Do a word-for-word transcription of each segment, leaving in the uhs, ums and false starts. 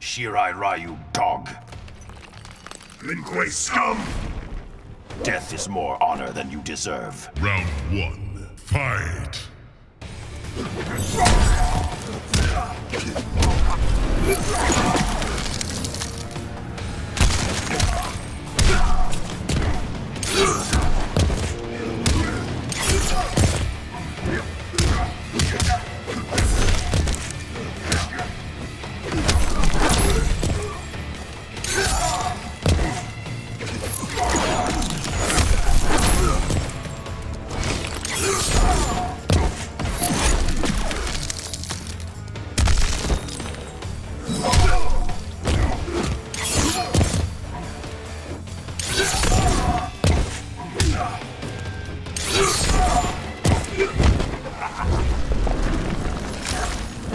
Shirai Ryu dog. Lin Kuei scum! Death is more honor than you deserve. Round one, fight!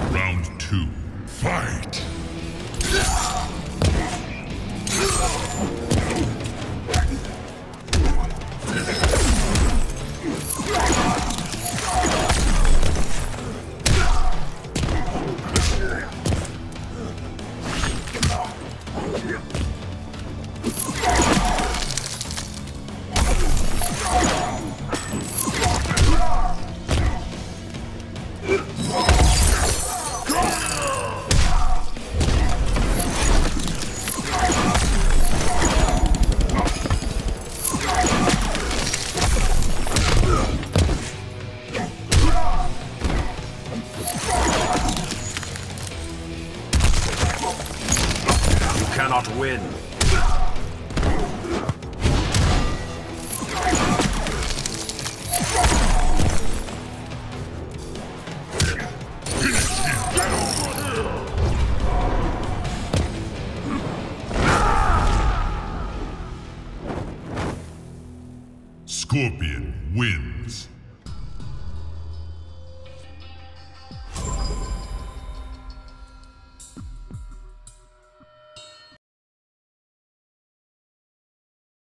Round two, fight! You cannot win. Scorpion wins.